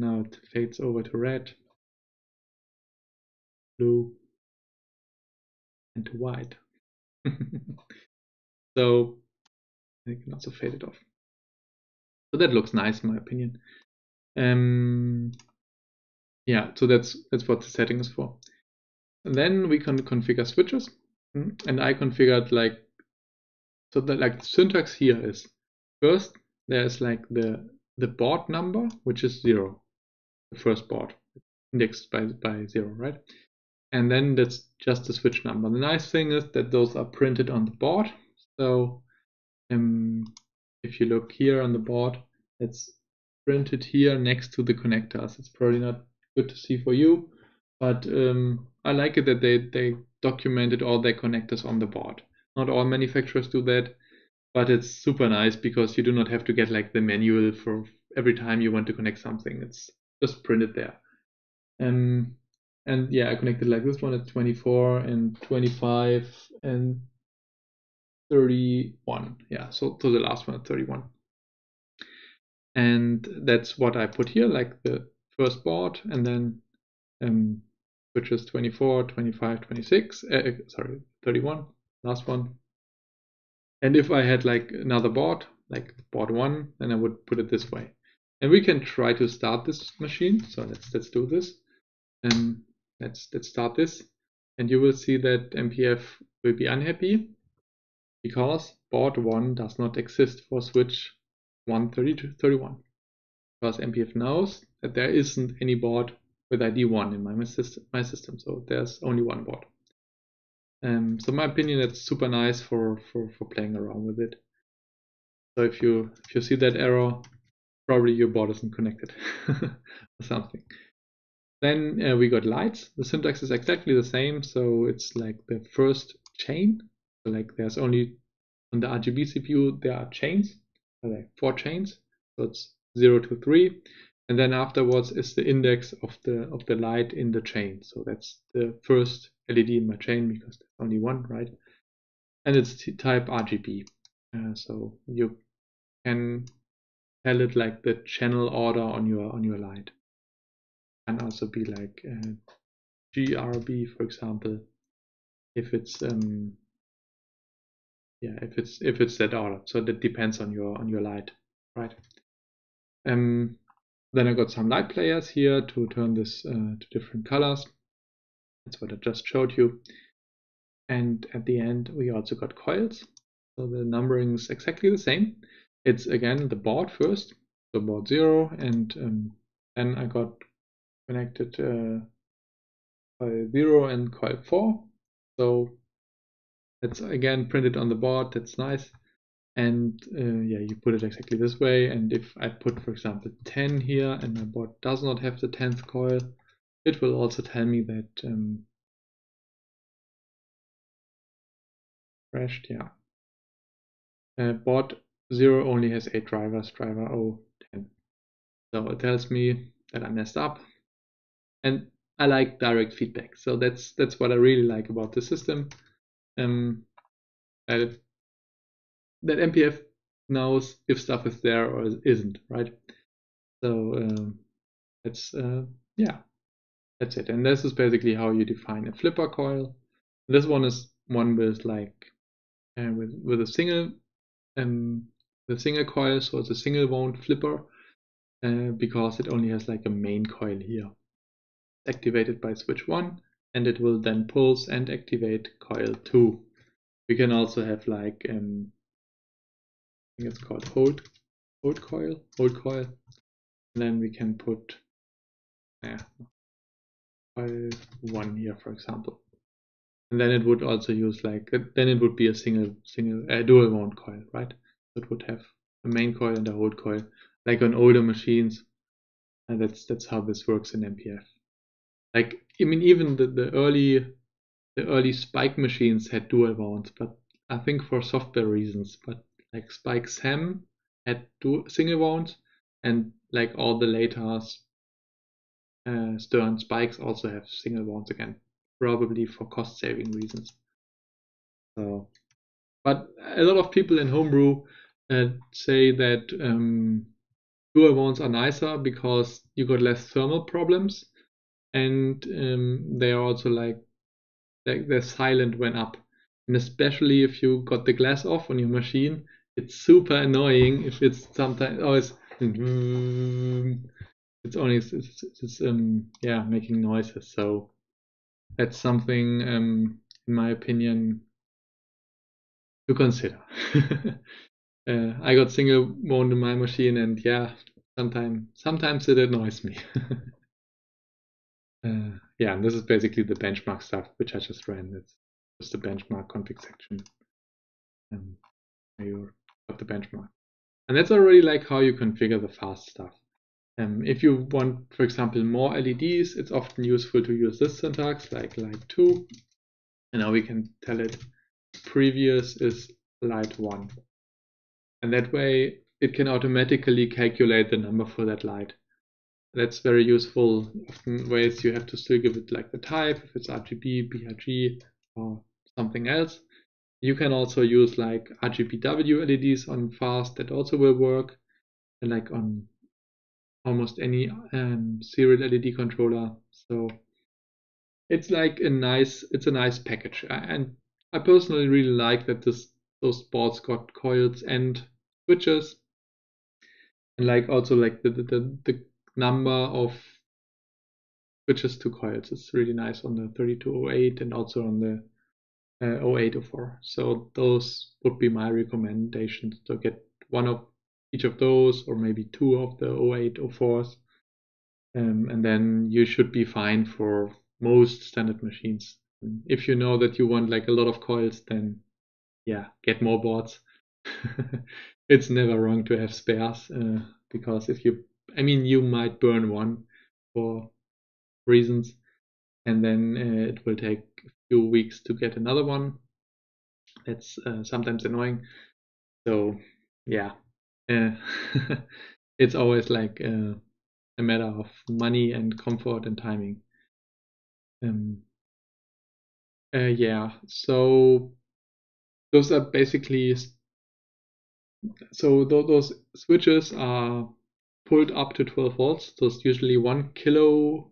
Now it fades over to red, blue, and to white. So you can also fade it off. So that looks nice in my opinion. Um, yeah, so that's that's what the setting is for. And then we can configure switches, and I configured like so that like the syntax here is first there's like the the board number, which is zero, the first board indexed by by zero, right? And then that's just the switch number. The nice thing is that those are printed on the board. So um, if you look here on the board, it's printed here next to the connectors. It's probably not good to see for you, but um, I like it that they, they documented all their connectors on the board. Not all manufacturers do that, but it's super nice because you do not have to get like the manual for every time you want to connect something. It's just printed there. Um, And yeah, I connected like this one at twenty-four and twenty-five and thirty-one. Yeah, so to the last one at thirty-one. And that's what I put here, like the first board, and then um, which is twenty-four, twenty-five, twenty-six, uh, sorry, thirty-one, last one. And if I had like another board, like board one, then I would put it this way. And we can try to start this machine. So let's let's do this. Um, Let's, let's start this, and you will see that M P F will be unhappy because board one does not exist for switch one thirty-two thirty-one, because M P F knows that there isn't any board with I D one in my, my, system, my system, so there's only one board. Um, so in my opinion, that's super nice for, for, for playing around with it. So if you, if you see that error, probably your board isn't connected or something. Then uh, we got lights. The syntax is exactly the same, so it's like the first chain. So like there's only on the R G B C P U there are chains, like four chains. So it's zero to three, and then afterwards is the index of the of the light in the chain. So that's the first L E D in my chain because there's only one, right? And it's type R G B, uh, so you can tell it like the channel order on your on your light. Can also be like uh, G R B, for example, if it's um yeah if it's if it's that order. So that depends on your on your light, right? Um then I got some light players here to turn this uh, to different colors. That's what I just showed you. And at the end we also got coils. So the numbering is exactly the same. It's again the board first, so board zero, and um, then I got connected uh, coil zero and coil four. So that's again printed on the board. That's nice. And uh, yeah, you put it exactly this way. And if I put, for example, ten here and my board does not have the tenth coil, it will also tell me that um, crashed. Yeah, uh, board zero only has eight drivers, driver O, ten. So it tells me that I messed up. And I like direct feedback, so that's that's what I really like about the system. Um, that, that M P F knows if stuff is there or isn't, right? So um, that's uh, yeah, that's it. And this is basically how you define a flipper coil. This one is one with like uh, with with a single um the single coil, so it's a single wound flipper uh, because it only has like a main coil here. Activated by switch one, and it will then pulse and activate coil two. We can also have like um, I think it's called hold, hold coil, hold coil. And then we can put yeah, coil one here, for example. And then it would also use like then it would be a single single uh, dual wound coil, right? It would have a main coil and a hold coil, like on older machines. And that's that's how this works in M P F. Like I mean, even the, the early the early Spike machines had dual wounds, but I think for software reasons. But like Spike Sam had two single wounds, and like all the later uh, Stern Spikes also have single wounds again, probably for cost saving reasons. So, but a lot of people in homebrew uh, say that um, dual ones are nicer because you got less thermal problems, and um, they are also like, like they're silent when up. And especially if you got the glass off on your machine, it's super annoying if it's sometimes always it's only it's, it's, it's um yeah making noises. So that's something um in my opinion to consider. uh, I got single wound in my machine, and yeah, sometimes sometimes it annoys me. uh, yeah, and this is basically the benchmark stuff which I just ran. It's just the benchmark config section. Um, your the benchmark, and that's already like how you configure the FAST stuff. Um, if you want, for example, more L E Ds, it's often useful to use this syntax, like light two, and now we can tell it previous is light one, and that way it can automatically calculate the number for that light. That's very useful. Often ways you have to still give it like the type, if it's R G B, B R G, or something else. You can also use like R G B W L E Ds on FAST, that also will work, and like on almost any um, serial L E D controller. So it's like a nice, it's a nice package. I, and I personally really like that this those boards got coils and switches, and like also like the the, the, the number of switches to coils is really nice on the thirty-two oh eight and also on the Uh, oh eight oh four. So those would be my recommendations, to get one of each of those, or maybe two of the oh eight oh fours, um, and then you should be fine for most standard machines. If you know that you want like a lot of coils, then yeah, get more boards. It's never wrong to have spares, uh, because if you, I mean, you might burn one for reasons, and then uh, it will take few weeks to get another one. That's uh, sometimes annoying. So yeah, uh, it's always like uh, a matter of money and comfort and timing. Um, uh, yeah, so those are basically, so th those switches are pulled up to twelve volts. So it's usually one kilo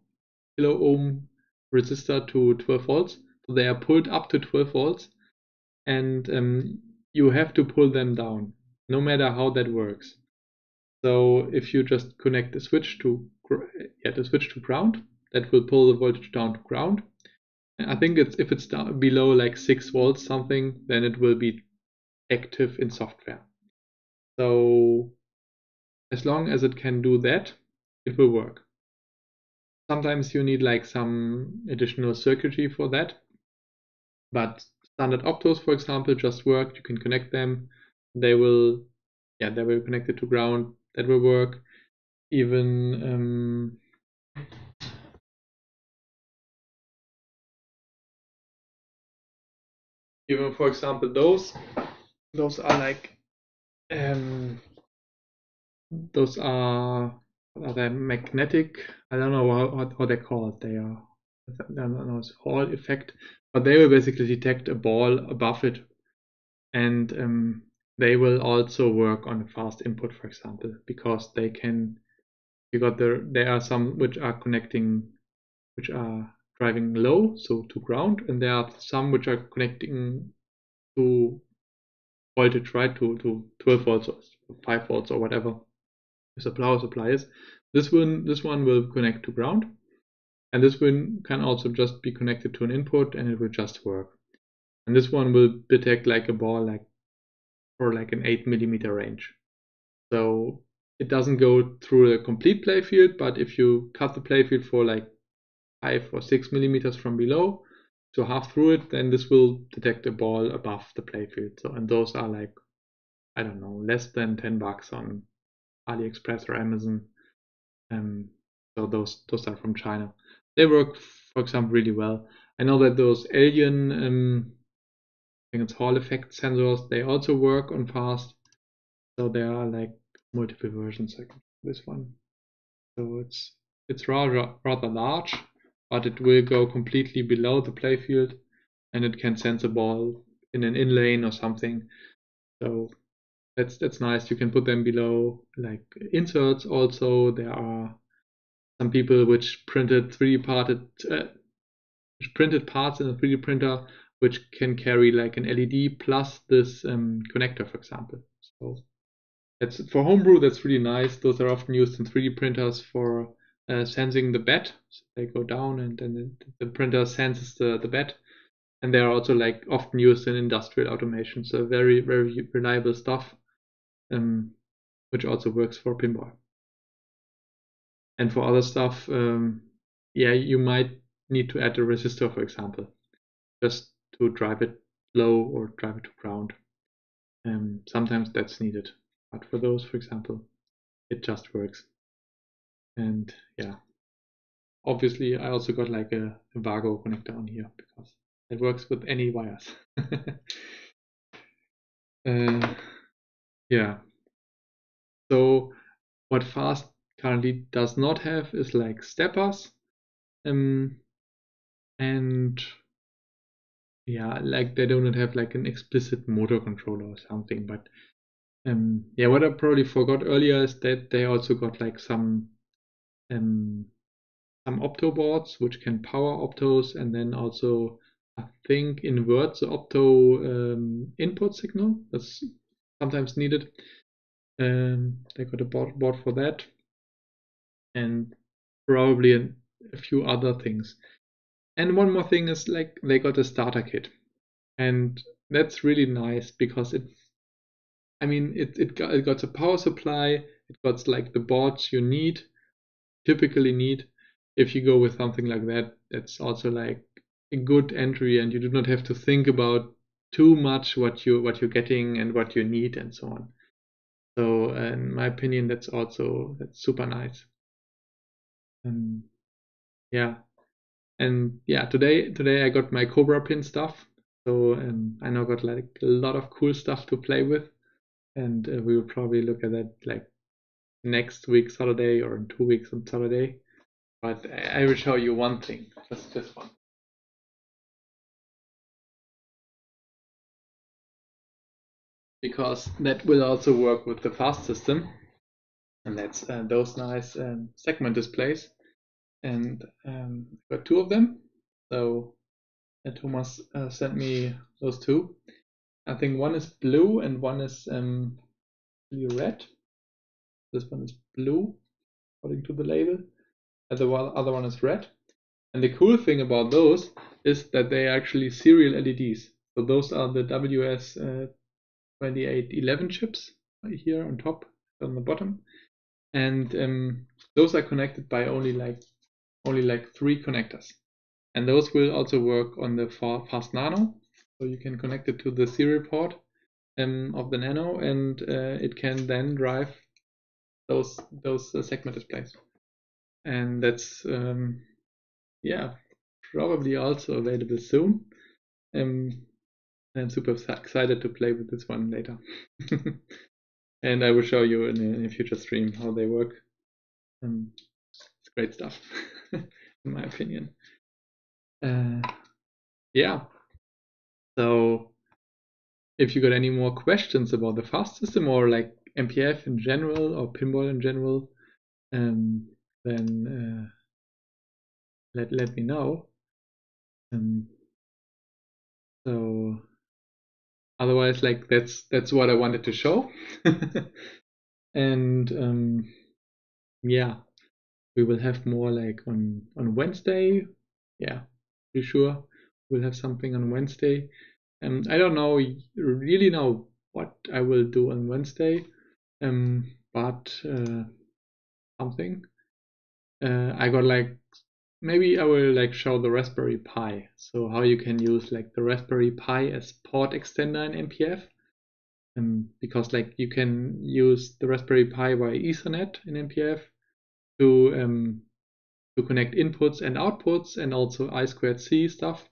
kilo ohm resistor to twelve volts. They are pulled up to twelve volts, and um, you have to pull them down, no matter how that works. So if you just connect the switch to yeah, the switch to ground, that will pull the voltage down to ground. And I think it's if it's down below like six volts something, then it will be active in software. So as long as it can do that, it will work. Sometimes you need like some additional circuitry for that. But standard optos, for example, just work. You can connect them. They will, yeah, they will connect it to ground. That will work. Even um, even for example, those those are like um, those are what are they magnetic? I don't know how how they're called. They are, I don't know, it's Hall effect. But they will basically detect a ball above it, and um, they will also work on a fast input, for example, because they can. You got the there are some which are connecting, which are driving low, so to ground, and there are some which are connecting to voltage, right, to to twelve volts or five volts or whatever the supply supply is. This one this one will connect to ground. And this one can also just be connected to an input, and it will just work. And this one will detect like a ball, like for like an eight millimeter range. So it doesn't go through the complete playfield, but if you cut the playfield for like five or six millimeters from below, so half through it, then this will detect a ball above the playfield. So and those are like, I don't know, less than ten bucks on AliExpress or Amazon. Um, so those those are from China. They work, for example, really well. I know that those alien, um, I think it's Hall effect sensors, they also work on FAST. So there are like multiple versions like this one. So it's it's rather rather large, but it will go completely below the playfield, and it can sense a ball in an in lane or something. So that's that's nice. You can put them below like inserts. Also, there are some people which printed three D parted uh, printed parts in a three D printer, which can carry like an L E D plus this um, connector, for example. So that's for homebrew. That's really nice. Those are often used in three D printers for uh, sensing the bed. So they go down, and then the printer senses the the bed. And they are also like often used in industrial automation. So very very reliable stuff, um, which also works for pinball. And for other stuff, um, yeah, you might need to add a resistor, for example, just to drive it low or drive it to ground. Um, sometimes that's needed. But for those, for example, it just works. And yeah, obviously I also got like a, a Vago connector on here because it works with any wires. uh, yeah. So what FAST currently does not have is like steppers, um, and yeah, like they do not have like an explicit motor controller or something. But um, yeah, what I probably forgot earlier is that they also got like some um, some opto boards which can power optos, and then also, I think, invert the opto um, input signal. That's sometimes needed. Um, they got a board, board for that, and probably an, a few other things. And one more thing is like they got a starter kit, and that's really nice because it, I mean, it it got, it got a power supply. It got like the boards you need, typically need. If you go with something like that, that's also like a good entry, and you do not have to think about too much what you what you're getting and what you need and so on. So uh, in my opinion, that's also that's super nice. Um, yeah, and yeah, today today I got my Cobra pin stuff, so um, I now got like a lot of cool stuff to play with, and uh, we will probably look at that like next week's holiday or in two weeks on Saturday. But I, I will show you one thing, just just one. Because that will also work with the FAST system, and that's uh, those nice um, segment displays. And um, got two of them. So uh, Thomas uh, sent me those two. I think one is blue and one is um, red. This one is blue, according to the label. And the other one is red. And the cool thing about those is that they are actually serial L E Ds. So those are the W S Uh, twenty-eight eleven chips here on top, on the bottom, and um, those are connected by only like only like three connectors, and those will also work on the FAST Nano. So you can connect it to the serial port um, of the Nano, and uh, it can then drive those those uh, segment displays. And that's um, yeah, probably also available soon. Um, I'm super excited to play with this one later. And I will show you in a, in a future stream how they work. Um, it's great stuff, in my opinion. Uh, yeah. So if you got any more questions about the FAST system or like M P F in general or pinball in general, um, then uh, let, let me know. Um, so... Otherwise, like that's that's what I wanted to show, and um, yeah, we will have more like on on Wednesday. Yeah, pretty sure we'll have something on Wednesday. Um, I don't know really know what I will do on Wednesday, um, but uh, something. Uh, I got like maybe I will like show the Raspberry Pi, so how you can use like the Raspberry Pi as port extender in M P F, um, because like you can use the Raspberry Pi via Ethernet in M P F to um, to connect inputs and outputs and also I squared C stuff,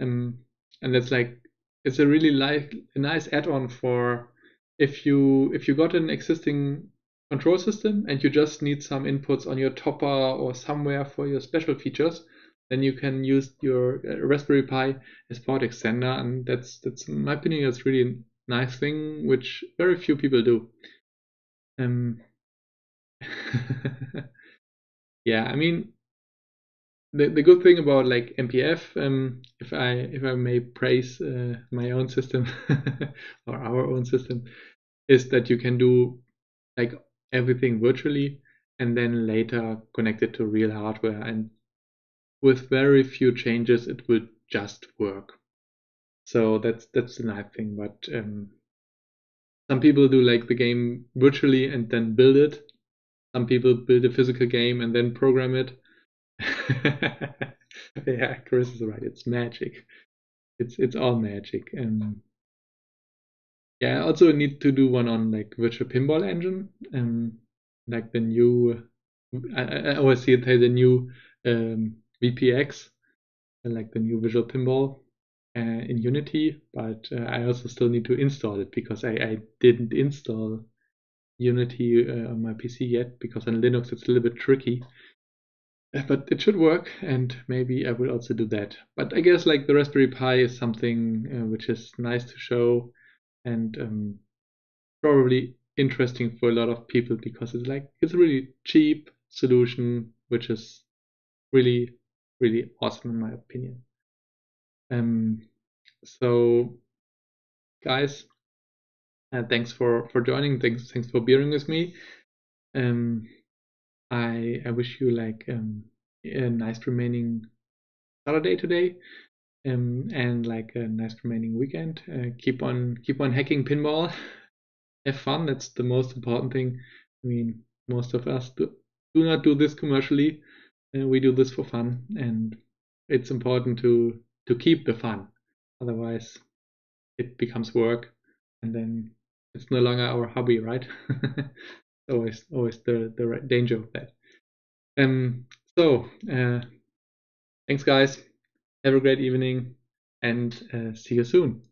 um, and that's like it's a really like a nice add-on for if you if you got an existing control system and you just need some inputs on your topper or somewhere for your special features, then you can use your Raspberry Pi as port extender, and that's that's in my opinion that's really nice thing which very few people do. Um, yeah, I mean, the the good thing about like M P F, um, if I if I may praise uh, my own system or our own system, is that you can do like everything virtually and then later connect it to real hardware, and with very few changes it will just work. So that's that's the nice thing. But um, some people do like the game virtually and then build it. Some people build a physical game and then program it. Yeah, Chris is right. It's magic. It's it's all magic. Um, yeah, I also need to do one on like Visual Pinball Engine, um, like the new. I, I always see it as the new um, V P X, and like the new Visual Pinball. Uh, in Unity, but uh, I also still need to install it because I, I didn't install Unity uh, on my P C yet, because on Linux it's a little bit tricky, but it should work, and maybe I will also do that. But I guess like the Raspberry Pi is something uh, which is nice to show, and um, probably interesting for a lot of people, because it's like it's a really cheap solution which is really really awesome in my opinion. Um, so guys, uh, thanks for, for joining. Thanks, thanks for bearing with me. Um, I, I wish you like, um, a nice remaining Saturday today. Um, and like a nice remaining weekend. Uh, keep on, keep on hacking pinball. Have fun. That's the most important thing. I mean, most of us do, do not do this commercially. Uh, we do this for fun, and it's important to, to keep the fun, otherwise it becomes work, and then it's no longer our hobby, right? always, always the the danger of that. Um. So, uh, thanks, guys. Have a great evening, and uh, see you soon.